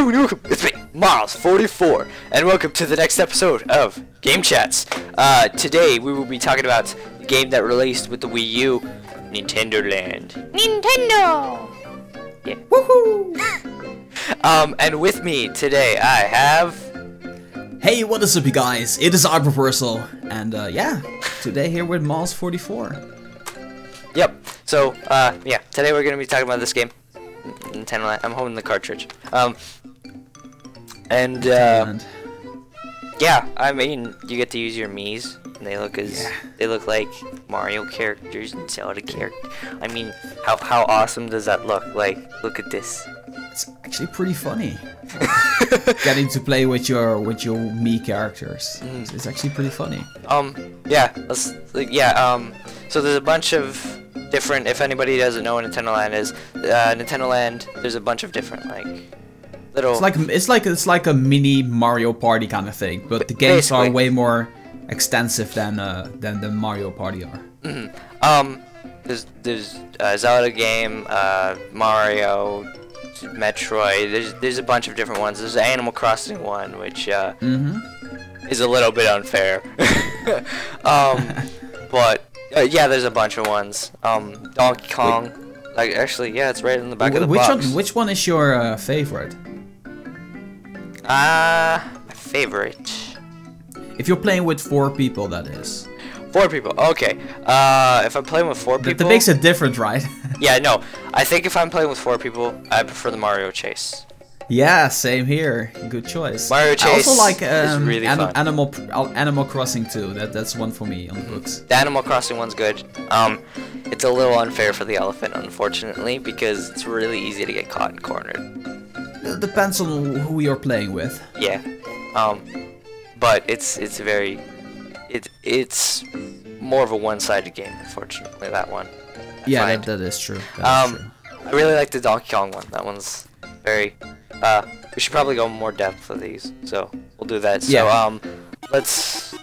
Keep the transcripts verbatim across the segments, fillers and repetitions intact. YouTube, welcome. It's me, Marlz forty-four, and welcome to the next episode of Game Chats. Uh, today we will be talking about the game that released with the Wii U, Nintendo Land. Nintendo! Yeah. Woohoo! um, and with me today I have... Hey, what is up, you guys? It is our Reversal, and uh, yeah, today here with Marlz forty-four. Yep, so, uh, yeah, today we're gonna be talking about this game. Nintendo Land. I'm holding the cartridge. Um, and, uh, yeah, I mean, you get to use your Miis, and they look as, yeah. they look like Mario characters and Zelda characters. I mean, how, how awesome does that look? Like, look at this. It's actually pretty funny. Getting to play with your, with your Mii characters. Mm. It's actually pretty funny. Um, yeah, let's, yeah, um, so there's a bunch of... different, if anybody doesn't know what Nintendo Land is, uh, Nintendo Land, there's a bunch of different, like, little... It's like, it's like, it's like a mini Mario Party kind of thing, but the games basically are way more extensive than, uh, than the Mario Party are. Mm-hmm. Um, there's, there's a Zelda game, uh, Mario, Metroid, there's, there's a bunch of different ones. There's an Animal Crossing one, which, uh, mm-hmm. is a little bit unfair. um, but... Uh, yeah, there's a bunch of ones. Um, Donkey Kong. Wait. Like, actually, yeah, it's right in the back Wh of the which box. One, which one is your uh, favorite? Ah, uh, favorite. If you're playing with four people, that is. Four people. Okay. Uh, if I'm playing with four people. That makes it different, right? Yeah, no. I think if I'm playing with four people, I prefer the Mario Chase. Yeah, same here. Good choice. Mario Chase I also like um, is really fun. Animal Animal Crossing too. That that's one for me on the books. The Animal Crossing one's good. Um, it's a little unfair for the elephant, unfortunately, because it's really easy to get caught and cornered. It depends on who you're playing with. Yeah. Um, but it's it's very, it it's more of a one-sided game, unfortunately. That one. I yeah, that, that is true. That um, is true. I really like the Donkey Kong one. That one's very. Uh, we should probably go more depth of these, so we'll do that. Yeah. So, um, let's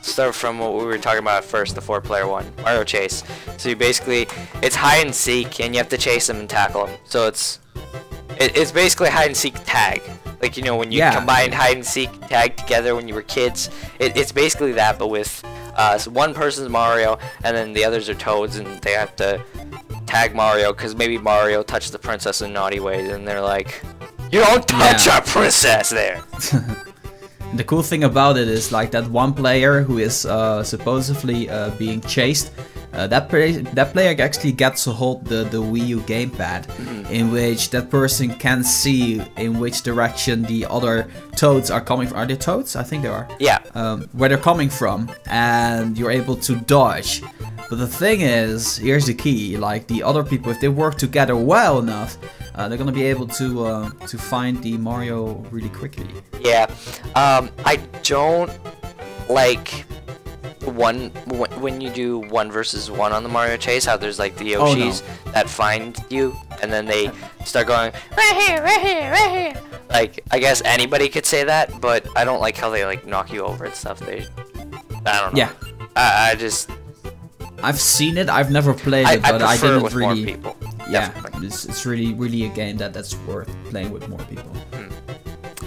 start from what we were talking about first, the four-player one, Mario Chase. So you basically, it's hide and seek, and you have to chase them and tackle them. So it's, it, it's basically hide and seek tag. Like, you know, when you yeah. combined hide and seek tag together when you were kids, it, it's basically that, but with, uh, so one person's Mario, and then the others are Toads, and they have to tag Mario, because maybe Mario touched the princess in naughty ways, and they're like... You don't touch yeah. our princess there! The cool thing about it is, like, that one player who is uh, supposedly uh, being chased, uh, that, that player actually gets to hold the, the Wii U gamepad, mm-hmm. in which that person can see in which direction the other Toads are coming from. Are they Toads? I think they are. Yeah. Um, where they're coming from, and you're able to dodge. But the thing is, here's the key, like, the other people, if they work together well enough, Uh, they're gonna be able to uh, to find the Mario really quickly. Yeah, um, I don't like one when you do one versus one on the Mario Chase. How there's like the Yoshis oh, no. that find you and then they start going right here, right here, right here. Like I guess anybody could say that, but I don't like how they like knock you over and stuff. They, I don't know. Yeah, I, I just. I've seen it. I've never played it, I, but I, I didn't it with really. More people. Yeah, it's, it's really, really a game that, that's worth playing with more people. Mm.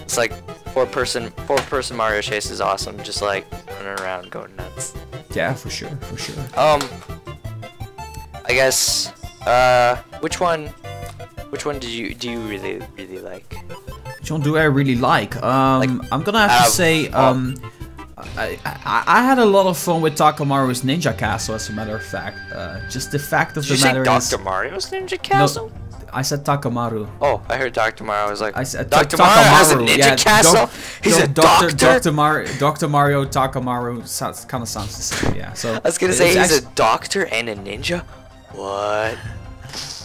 It's like four-person, four-person Mario Chase is awesome. Just like running around, going nuts. Yeah, for sure, for sure. Um, I guess. Uh, which one? Which one do you do you really, really like? Which one do I really like? Um, like, I'm gonna have uh, to say. Um, um I, I, I had a lot of fun with Takamaru's Ninja Castle, as a matter of fact. Uh, just the fact of Did the you matter say is... Doctor Mario's Ninja Castle? No, I said Takamaru. Oh, I heard Doctor Mario. I was like, I said, Doctor Mario has a Ninja yeah, Castle? He's a doctor? Doctor Mario, Doctor Mario Takamaru sounds, kind of sounds the same, yeah. So, I was going to say, he's a doctor and a ninja? What?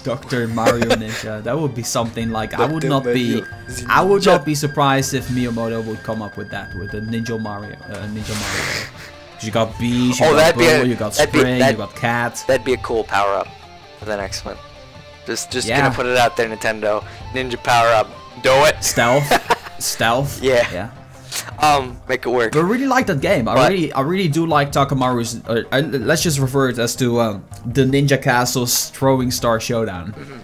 Doctor Mario Ninja, that would be something like I would not be, I would not be surprised if Miyamoto would come up with that with the Ninja Mario, uh, Ninja Mario. You got bees, you oh, got Boo, a, you got Spring, be, you got Cat. That'd be a cool power up for the next one. Just, just yeah. gonna put it out there, Nintendo Ninja power up. Do it. Stealth, stealth. Yeah. Yeah. Um, make it work. But I really like that game. I but, really, I really do like Takamaru's. Uh, I, let's just refer it as to um, the Ninja Castle's Throwing Star Showdown. Mm-hmm.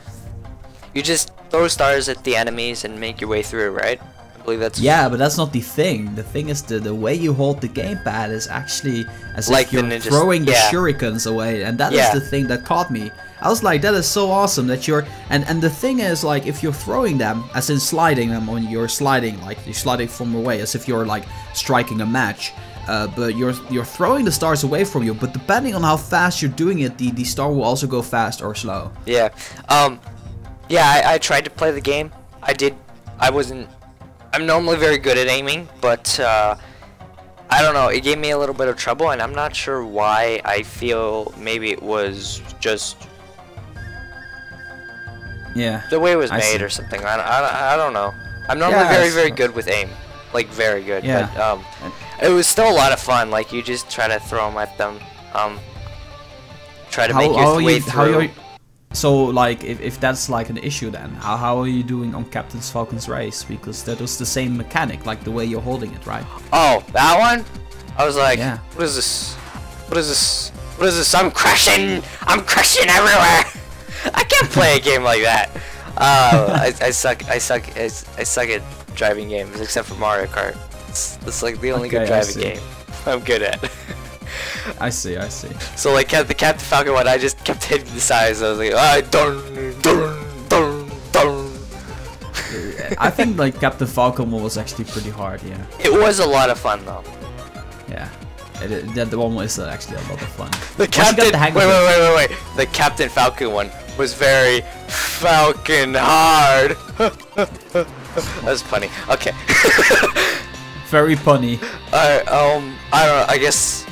You just throw stars at the enemies and make your way through, right? Probably that's yeah, but that's not the thing. The thing is the the way you hold the gamepad is actually as like if you're the throwing the yeah. shurikens away, and that yeah. is the thing that caught me. I was like, that is so awesome that you're and and the thing is like if you're throwing them, as in sliding them when you're sliding, like you're sliding from away, as if you're like striking a match. Uh, but you're you're throwing the stars away from you. But depending on how fast you're doing it, the the star will also go fast or slow. Yeah, um, yeah. I, I tried to play the game. I did. I wasn't. I'm normally very good at aiming, but uh, I don't know. It gave me a little bit of trouble, and I'm not sure why. I feel maybe it was just yeah the way it was I made see. or something. I don't, I don't, I don't know. I'm normally yeah, very very good with aim. Like very good, yeah. but um, it was still a lot of fun. Like you just try to throw them at them, um, try to how, make your how way you, through. How you, so, like, if if that's like an issue, then how how are you doing on Captain Falcon's Race? Because that was the same mechanic, like the way you're holding it, right? Oh, that one! I was like, yeah. what is this? What is this? What is this? I'm crashing! I'm crashing everywhere! I can't play a game like that. Uh, I, I suck! I suck! I, I suck at driving games except for Mario Kart. It's, it's like the only okay, good driving game I'm good at. I see, I see. So like the Captain Falcon one, I just kept hitting the sides. I was like, ah, dun, dun, dun, dun. I think like Captain Falcon one was actually pretty hard. Yeah. It was a lot of fun though. Yeah. It, it, that the one was actually a lot of fun. The Captain. The wait, wait, wait, wait, wait. The Captain Falcon one was very Falcon hard. That's funny. Okay. Very funny. Uh, um, I don't know. I guess.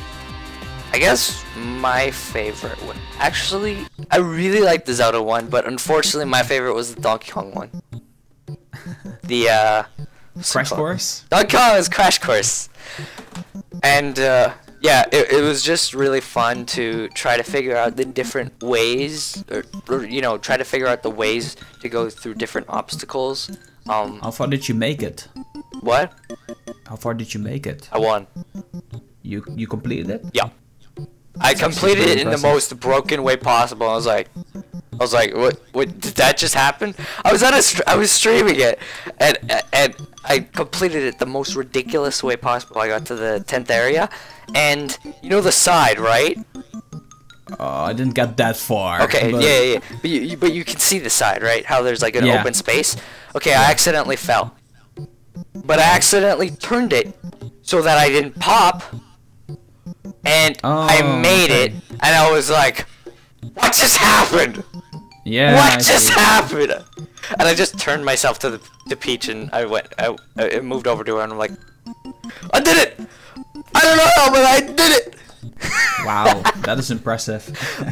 I guess my favorite one. Actually, I really liked the Zelda one, but unfortunately, my favorite was the Donkey Kong one. The uh, Crash Course. Donkey Kong is Crash Course. And uh, yeah, it, it was just really fun to try to figure out the different ways, or, or you know, try to figure out the ways to go through different obstacles. Um, How far did you make it? What? How far did you make it? I won. You you completed it? Yeah. I completed it in the most broken way possible. I was like, I was like, what? What? Did that just happen? I was on a str I was streaming it, and and I completed it the most ridiculous way possible. I got to the tenth area, and you know the side, right? Oh, I didn't get that far. Okay, but... yeah, yeah, yeah. But you, you, but you can see the side, right? How there's like an yeah. open space. Okay, I accidentally fell. But I accidentally turned it so that I didn't pop. And oh, I made okay. it, and I was like, what just happened? Yeah. What I just see. happened? And I just turned myself to the to Peach, and I went, I, I moved over to her, and I'm like, I did it! I don't know how, but I did it! Wow, that is impressive.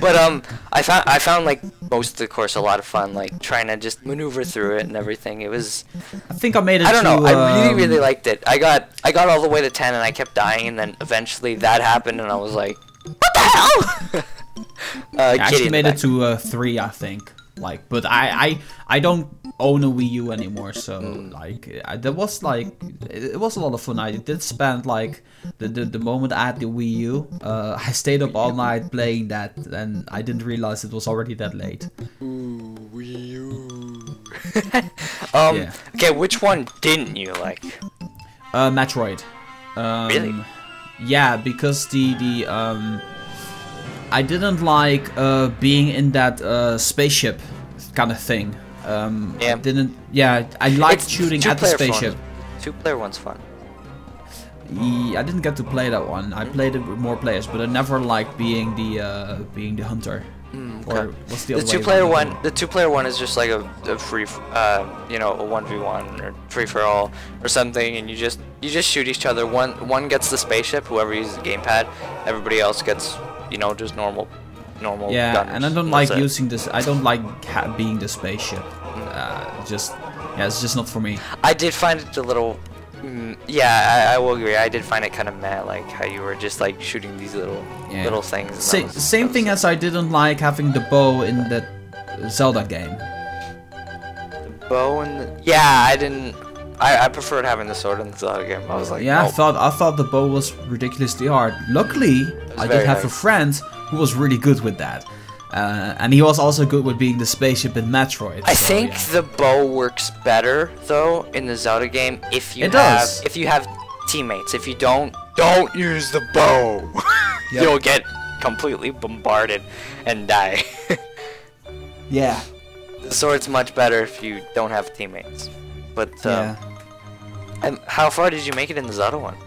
But um, I found I found like most of the course a lot of fun, like trying to just maneuver through it and everything. It was. I think I made it. I don't know. To, I really um... really liked it. I got I got all the way to ten and I kept dying, and then eventually that happened, and I was like, what the hell? uh, I actually made it to uh, three, I think. Like, but I I I don't own a Wii U anymore, so mm. like I, that was like it, it was a lot of fun. I did spend like the the, the moment I had the Wii U, uh, I stayed up all night playing that, and I didn't realize it was already that late. Ooh, Wii U. um, yeah. Okay, which one didn't you like? Uh, Metroid. Um, really? Yeah, because the the um. I didn't like uh, being in that uh, spaceship kind of thing. Um, yeah. I didn't. Yeah, I liked it's shooting at the spaceship. Fun. Two player one's fun. Yeah, I didn't get to play that one. I played it with more players, but I never liked being the uh, being the hunter. Mm, okay. Or what's the, the other two way player one? The two player one is just like a, a free, uh, you know, a one v one or free for all or something, and you just you just shoot each other. One one gets the spaceship, whoever uses the gamepad. Everybody else gets, you know, just normal, normal. Yeah, gunners. And I don't like That's using it. this. I don't like ha being the spaceship. Uh, just, yeah, it's just not for me. I did find it a little. Mm, yeah, I, I will agree. I did find it kind of meh, like how you were just like shooting these little, yeah. little things. Sa was, same thing as I didn't like having the bow in that Zelda game. The bow and the... yeah, I didn't. I, I preferred having the sword in the Zelda game. I was like, yeah, oh. I thought I thought the bow was ridiculously hard. Luckily, I did have nice. a friend who was really good with that. Uh, and he was also good with being the spaceship in Metroid. I so, think yeah. the bow works better though in the Zelda game if you it have does. if you have teammates. If you don't, don't use the bow. Yep. You'll get completely bombarded and die. Yeah. The sword's much better if you don't have teammates. But um, yeah. And how far did you make it in the Zelda one?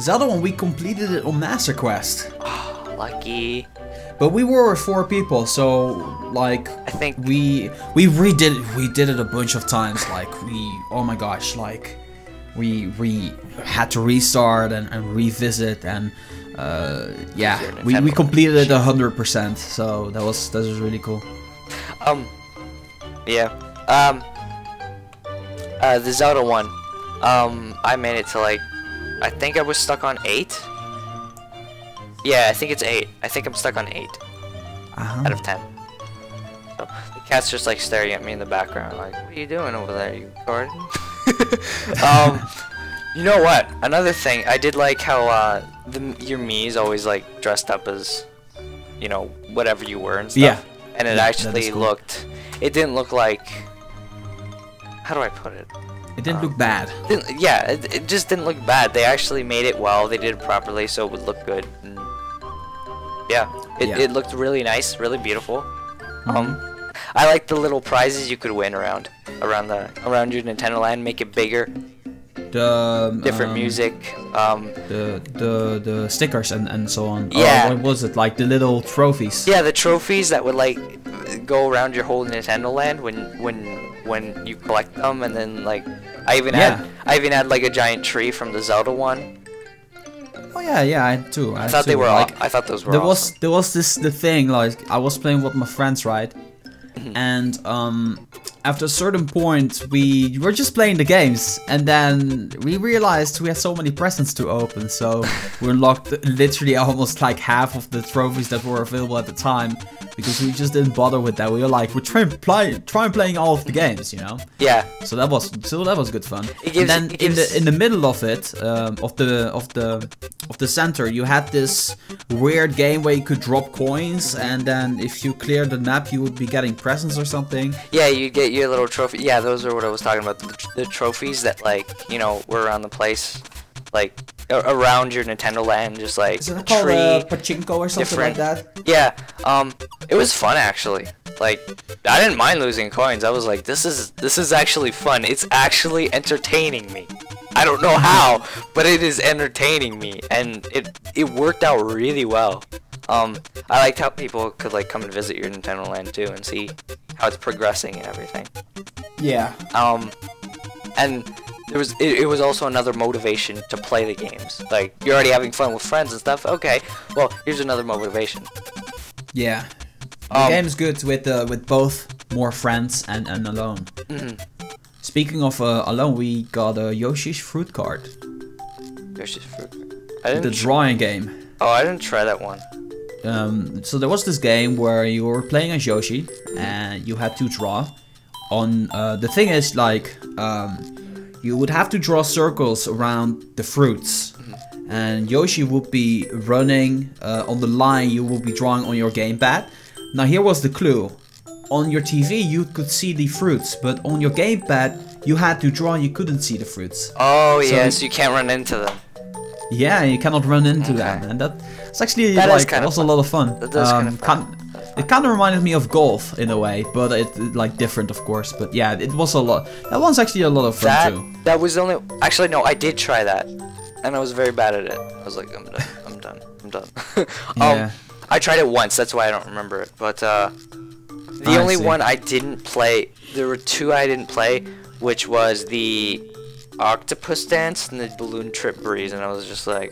Zelda one, we completed it on Master Quest. Oh, lucky. But we were four people, so like I think we we redid we did it a bunch of times. Like we oh my gosh, like we we had to restart and, and revisit and uh, yeah, we, we completed it a hundred percent. So that was that was really cool. Um, yeah. Um, uh, the Zelda one. Um, I made it to like I think I was stuck on eight. Yeah, I think it's eight. I think I'm stuck on eight uh-huh. out of ten. So, the cat's just like staring at me in the background, like, "What are you doing over there? You recording?" um, you know what? Another thing, I did like how uh, the, your Mii's always like dressed up as, you know, whatever you were and stuff. Yeah. And it yeah, actually cool. looked. It didn't look like. How do I put it? It didn't um, look bad. Didn't, yeah, it, it just didn't look bad. They actually made it well. They did it properly, so it would look good. And Yeah, it, yeah. it looked really nice, really beautiful. Mm-hmm. Um, I like the little prizes you could win around, around the, around your Nintendo Land. Make it bigger. The different um, music. Um, the the the stickers and and so on. Yeah. Or what was it like? The little trophies. Yeah, the trophies that would like go around your whole Nintendo Land when when when you collect them, and then like I even yeah. had I even had like a giant tree from the Zelda one. Oh yeah, yeah, I too. I, I thought too. they were like. I thought those were. There awesome. was there was this the thing like I was playing with my friends, right? Mm-hmm. And um, after a certain point, we were just playing the games, and then we realized we had so many presents to open, so we unlocked literally almost like half of the trophies that were available at the time because we just didn't bother with that. We were like, we're trying play, trying playing all of the games, you know? Yeah. So that was so that was good fun. It gives, and then it gives... in the in the middle of it, um, of the of the of the center, you had this weird game where you could drop coins, and then if you cleared the map, you would be getting presents or something. Yeah, you get your little trophy. Yeah, those are what I was talking about. The, the trophies that, like, you know, were around the place, like around your Nintendo Land, just like Is it called, tree, uh, pachinko or something different. like that. Yeah, um, it was fun actually. Like, I didn't mind losing coins. I was like, this is this is actually fun. It's actually entertaining me. I don't know how, but it is entertaining me, and it it worked out really well. Um, I liked how people could like come and visit your Nintendo Land too and see how it's progressing and everything. Yeah. Um, and there was it, it was also another motivation to play the games. Like, you're already having fun with friends and stuff. Okay, well, here's another motivation. Yeah. The um, game's good with uh, with both more friends and and alone. Mm-hmm. Speaking of uh, alone, we got a Yoshi's Fruit Cart. Yoshi's Fruit Cart. I didn't the drawing game. Oh, I didn't try that one. Um, so there was this game where you were playing as Yoshi and you had to draw on, uh, the thing is like, um, you would have to draw circles around the fruits, and Yoshi would be running uh, on the line you would be drawing on your gamepad. Now here was the clue. On your T V you could see the fruits, but on your gamepad you had to draw and you couldn't see the fruits. Oh yes, yeah, so so you can't run into them. Yeah, you cannot run into okay. that, and that it's actually that like kind of was fun. a lot of fun. That does um, kind of fun. Can, That's fun. It kind of reminded me of golf in a way, but it, it like different, of course. But yeah, it was a lot. That one's actually a lot of fun that, too. That was the only. Actually, no, I did try that, and I was very bad at it. I was like, I'm done. I'm done. I'm done. um, yeah. I tried it once. That's why I don't remember it. But uh, the I only see. one I didn't play. There were two I didn't play, which was the Octopus Dance and the Balloon Trip Breeze, and I was just like,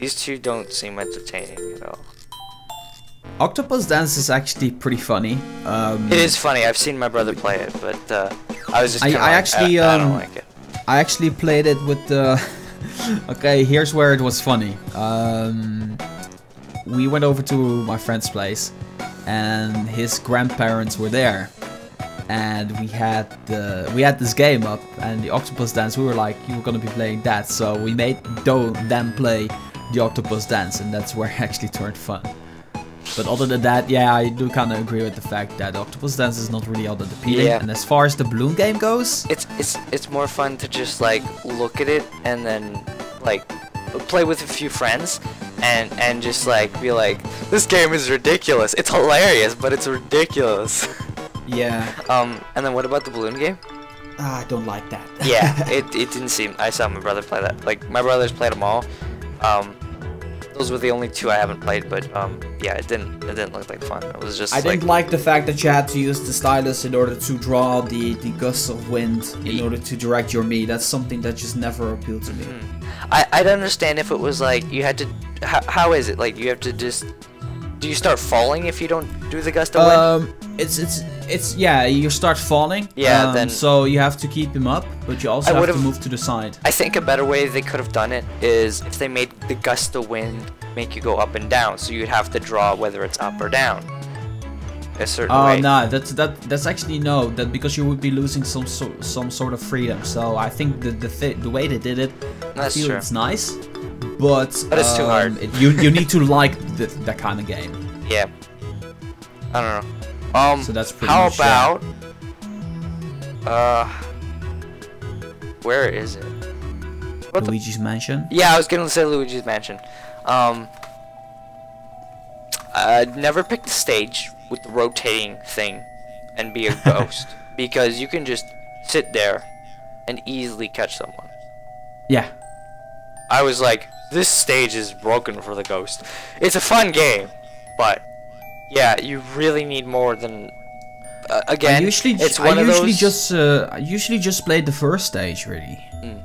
these two don't seem entertaining at all. Octopus Dance is actually pretty funny. Um, it is funny. I've seen my brother play it, but uh, I was just. I, I like, actually I, I don't um, like it. I actually played it with the. Okay, here's where it was funny. Um, we went over to my friend's place, and his grandparents were there. And we had the we had this game up, and the Octopus Dance. We were like, you were gonna be playing that, so we made them play the Octopus Dance, and that's where it actually turned fun. But other than that, yeah, I do kind of agree with the fact that Octopus Dance is not really all that appealing. Yeah. And as far as the balloon game goes, it's it's it's more fun to just like look at it and then like play with a few friends and and just like be like, this game is ridiculous. It's hilarious, but it's ridiculous. Yeah. Um. And then what about the balloon game? Ah, I don't like that. Yeah. It it didn't seem. I saw my brother play that. Like my brothers played them all. Um. Those were the only two I haven't played, but um, yeah, it didn't it didn't look like fun. It was just. I like, didn't like the fact that you had to use the stylus in order to draw the the gusts of wind in order to direct your Mii. That's something that just never appealed to me. Mm-hmm. I I'd understand if it was like you had to. How, how is it like you have to just? Do you start falling if you don't do the gust of wind? Um, it's it's it's yeah, you start falling. Yeah, um, then so you have to keep him up, but you also I have to move to the side. I think a better way they could have done it is if they made the gust of wind make you go up and down, so you'd have to draw whether it's up or down. A certain oh way. no, that's that that's actually no, that because you would be losing some so, some sort of freedom. So I think the the th the way they did it, that's I feel true. It's nice. But, but it's um, too hard. It, you you need to like the, that kind of game. Yeah. I don't know. Um. So that's pretty how much about? That. Uh. Where is it? What Luigi's the... Mansion. Yeah, I was gonna say Luigi's Mansion. Um. I never picked a stage with the rotating thing, and be a ghost because you can just sit there, and easily catch someone. Yeah. I was like, this stage is broken for the ghost. It's a fun game, but yeah, you really need more than uh, again. I usually, it's one I of usually those... just uh, I usually just played the first stage really. Mm.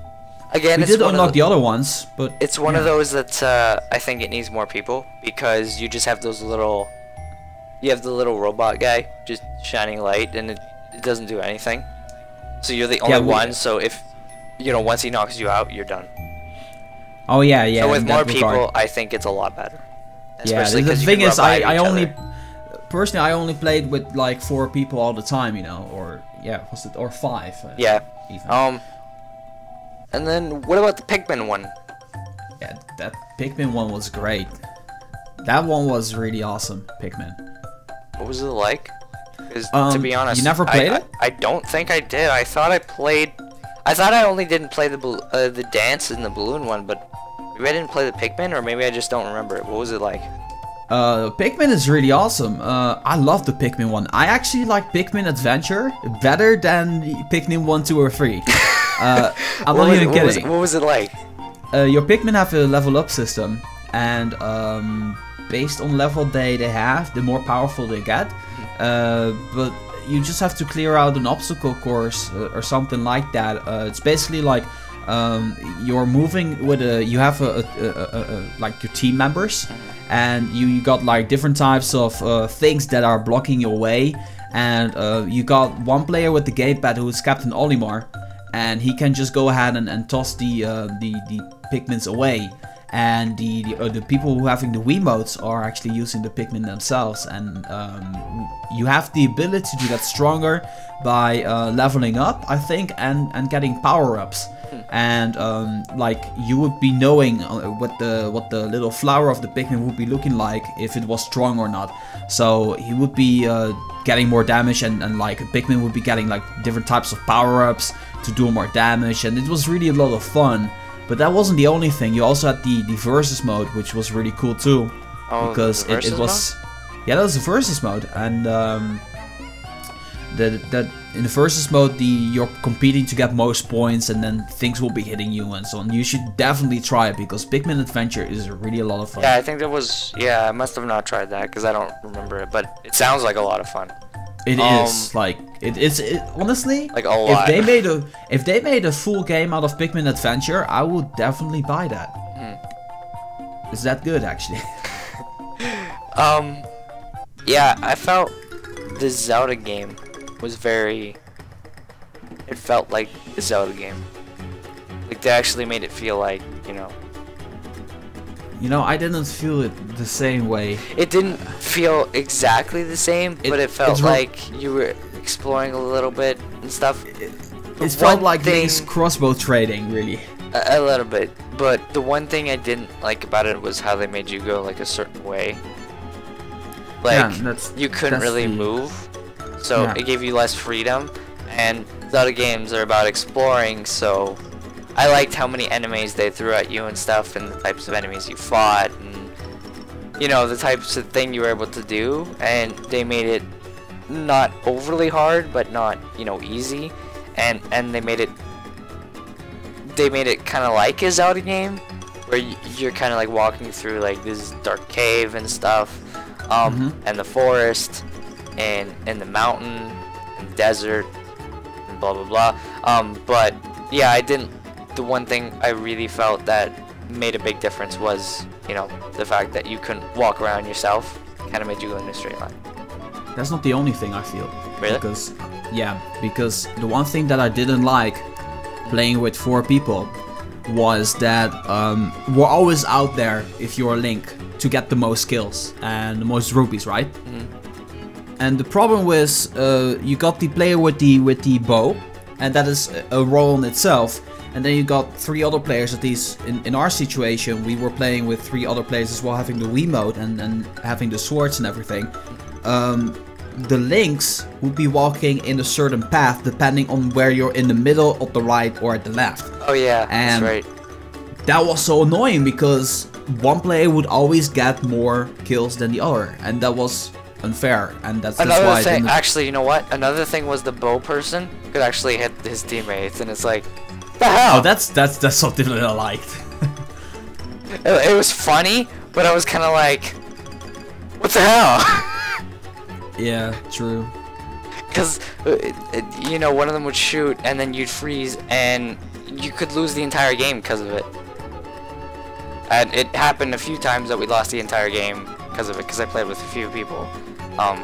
Again, we it's did one unlock of the... the other ones, but it's one yeah. of those that uh, I think it needs more people because you just have those little, you have the little robot guy just shining light and it, it doesn't do anything. So you're the only yeah, we... one. So if you know, once he knocks you out, you're done. Oh yeah, yeah. So with more people, regard. I think it's a lot better. Especially yeah, the, the thing is, I, I only, other. personally, I only played with like four people all the time, you know, or yeah, was it or five? Uh, yeah. Even. Um. And then what about the Pikmin one? Yeah, that Pikmin one was great. That one was really awesome, Pikmin. What was it like? Because um, to be honest, you never played I, it. I, I don't think I did. I thought I played. I thought I only didn't play the uh, the dance and the balloon one, but maybe I didn't play the Pikmin, or maybe I just don't remember it. What was it like? Uh, Pikmin is really awesome. Uh, I love the Pikmin one. I actually like Pikmin Adventure better than Pikmin one, two, or three. uh, I'm not even kidding. What was, it, what was it like? Uh, your Pikmin have a level up system, and um, based on level they, they have, the more powerful they get. Uh, but you just have to clear out an obstacle course uh, or something like that. Uh, it's basically like um, you're moving with a. You have a, a, a, a, a like your team members, and you, you got like different types of uh, things that are blocking your way. And uh, you got one player with the gamepad who is Captain Olimar, and he can just go ahead and, and toss the uh, the the Pikmins away. And the the, uh, the people who are having the Wiimotes are actually using the Pikmin themselves, and um, you have the ability to do that stronger by uh, leveling up, I think, and and getting power-ups. Hmm. And um, like you would be knowing what the what the little flower of the Pikmin would be looking like if it was strong or not. So he would be uh, getting more damage, and and like Pikmin would be getting like different types of power-ups to do more damage, and it was really a lot of fun. But that wasn't the only thing. You also had the, the versus mode, which was really cool too, oh, because it, it was, mode? yeah, that was the versus mode, and um, that that in the versus mode, the you're competing to get most points, and then things will be hitting you and so on. You should definitely try it because Pikmin Adventure is really a lot of fun. Yeah, I think that was yeah. I must have not tried that because I don't remember it, but it sounds like a lot of fun. It um, is like it is it, honestly. Like a lot. If they made a if they made a full game out of Pikmin Adventure, I would definitely buy that. Mm. It's that good, actually. um, yeah, I felt the Zelda game was very. It felt like the Zelda game. Like they actually made it feel like you know. You know, I didn't feel it the same way. It didn't feel exactly the same, it, but it felt like you were exploring a little bit and stuff. It, it felt like this crossbow trading, really. A, a little bit, but the one thing I didn't like about it was how they made you go like a certain way. Like, yeah, that's, you couldn't that's really the... move, so yeah. it gave you less freedom. And the other games are about exploring, so I liked how many enemies they threw at you and stuff, and the types of enemies you fought, and, you know, the types of thing you were able to do. And they made it not overly hard, but not, you know, easy. And and they made it they made it kind of like a Zelda game, where you're kind of like walking through like this dark cave and stuff. Um, mm-hmm. And the forest, and, and the mountain, and desert, and blah blah blah. Um, but yeah, I didn't. The one thing I really felt that made a big difference was, you know, the fact that you couldn't walk around yourself. Kind of made you go in a straight line. That's not the only thing I feel. Really? Because, yeah, because the one thing that I didn't like playing with four people was that um, we're always out there if you're Link to get the most kills and the most rupees, right? Mm-hmm. And the problem was uh, you got the player with the with the bow, and that is a role in itself. And then you got three other players. At least in, in our situation, we were playing with three other players as well, having the Wiimote and and having the swords and everything. Um, the Links would be walking in a certain path depending on where you're in the middle, of the right, or at the left. Oh yeah, and that's right. That was so annoying because one player would always get more kills than the other, and that was unfair. And that's, that's why. Another thing, actually, you know what? Another thing was the bow person could actually hit his teammates, and it's like, the hell? Oh, that's that's that's something that I liked. it, it was funny, but I was kind of like, what the hell? Yeah, true. Because you know, one of them would shoot, and then you'd freeze, and you could lose the entire game because of it. And it happened a few times that we lost the entire game because of it, because I played with a few people um,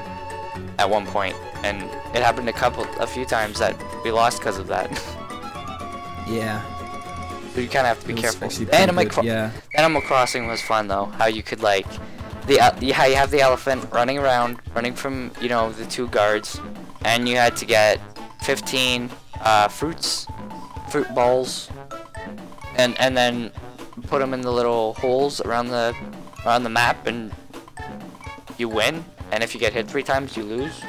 at one point, and it happened a couple, a few times that we lost because of that. Yeah. So you kind of have to be careful. Animal, Cro yeah. Animal Crossing was fun though. How you could like, the uh, how you have the elephant running around, running from, you know, the two guards, and you had to get fifteen uh, fruits, fruit balls, and and then put them in the little holes around the around the map, and you win. And if you get hit three times, you lose.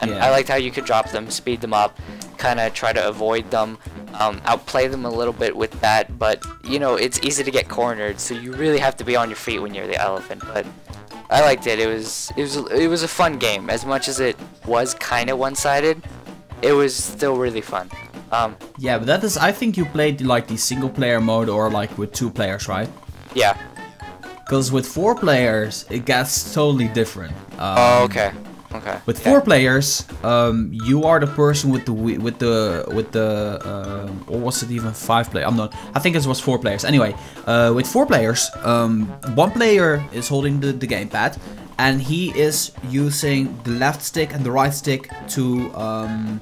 And yeah. I liked how you could drop them, speed them up, kind of try to avoid them, um, outplay them a little bit with that. But you know, it's easy to get cornered, so you really have to be on your feet when you're the elephant. But I liked it. It was it was it was a fun game. As much as it was kind of one-sided, it was still really fun. Um, yeah, but that is, I think you played like the single player mode or like with two players, right? Yeah. Because with four players, it gets totally different. Um, oh, okay. Okay. With yeah. four players, um, you are the person with the with the with the uh, or was it even five players? I'm not. I think it was four players. Anyway, uh, with four players, um, one player is holding the the gamepad, and he is using the left stick and the right stick to. Um,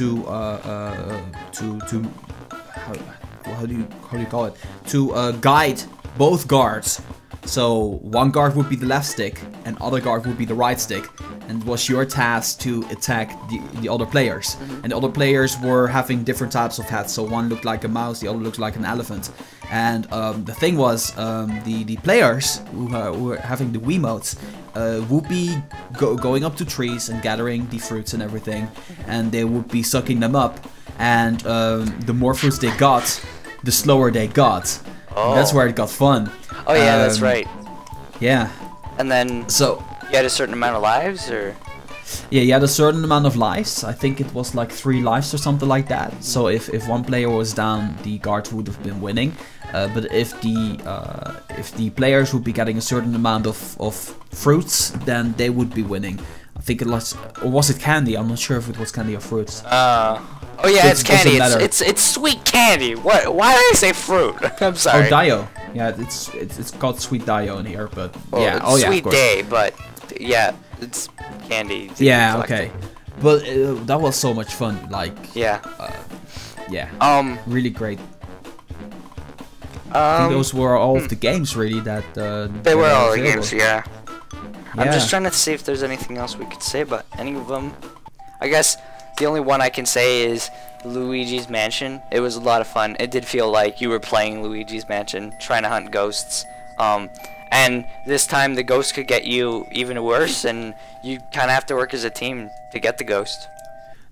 To uh, uh, to to how, how do you how do you call it to uh, guide both guards. So one guard would be the left stick, and other guard would be the right stick, and it was your task to attack the the other players. Mm-hmm. And the other players were having different types of hats. So one looked like a mouse, the other looked like an elephant. And um, the thing was, um, the the players who, uh, who were having the Wiimotes uh, would be go going up to trees and gathering the fruits and everything, and they would be sucking them up. And um, the more fruits they got, the slower they got. Oh. That's where it got fun. Oh yeah, um, that's right. Yeah. And then so you had a certain amount of lives, or yeah, you had a certain amount of lives. I think it was like three lives or something like that. So if if one player was down, the guard would have been winning. Uh, but if the uh, if the players would be getting a certain amount of, of fruits, then they would be winning. I think it was, or was it candy? I'm not sure if it was candy or fruits. Uh, oh yeah, it's, it's candy. It's, it's it's sweet candy. What? Why did I say fruit? I'm sorry. Oh, Dio. Yeah, it's it's, it's called sweet Dio in here, but well, yeah, oh yeah, sweet day, but yeah, it's candy. It's yeah, okay. But uh, that was so much fun. Like yeah, uh, yeah. Um, really great. I think those were all of the games, really, that... Uh, they were all the games, yeah. yeah. I'm just trying to see if there's anything else we could say about any of them. I guess the only one I can say is Luigi's Mansion. It was a lot of fun. It did feel like you were playing Luigi's Mansion, trying to hunt ghosts. Um, And this time the ghost could get you even worse, and you kind of have to work as a team to get the ghost.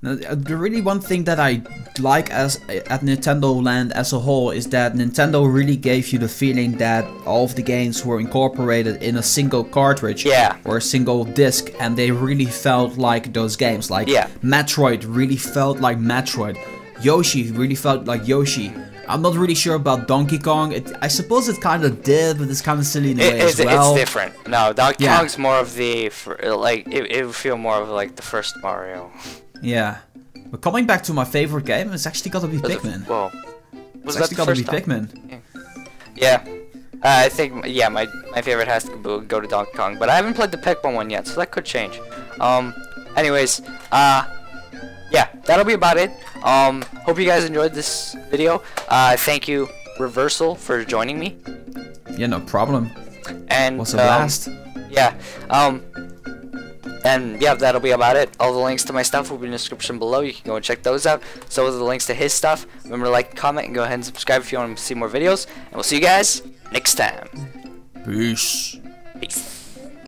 Now, the really one thing that I like as at Nintendo Land as a whole is that Nintendo really gave you the feeling that all of the games were incorporated in a single cartridge, yeah, or a single disc, and they really felt like those games. Like, yeah, Metroid really felt like Metroid. Yoshi really felt like Yoshi. I'm not really sure about Donkey Kong. It, I suppose it kind of did, but it's kind of silly in a way as well. It's different. No, Donkey yeah. Kong's more of the like. It, it would feel more of like the first Mario. Yeah, but coming back to my favorite game, it's actually gotta be Pikmin. Well, was it's that actually the gotta first be time? Pikmin. Yeah, yeah. Uh, I think yeah, my my favorite has to go to Donkey Kong, but I haven't played the Pikmin one yet, so that could change. Um, anyways, uh. Yeah, that'll be about it. Um, hope you guys enjoyed this video. Uh, thank you, Reversal, for joining me. Yeah, no problem. And what's a blast? Um, yeah. Um, and yeah, that'll be about it. All the links to my stuff will be in the description below. You can go and check those out. So are the links to his stuff. Remember to like, comment, and go ahead and subscribe if you want to see more videos. And we'll see you guys next time. Peace.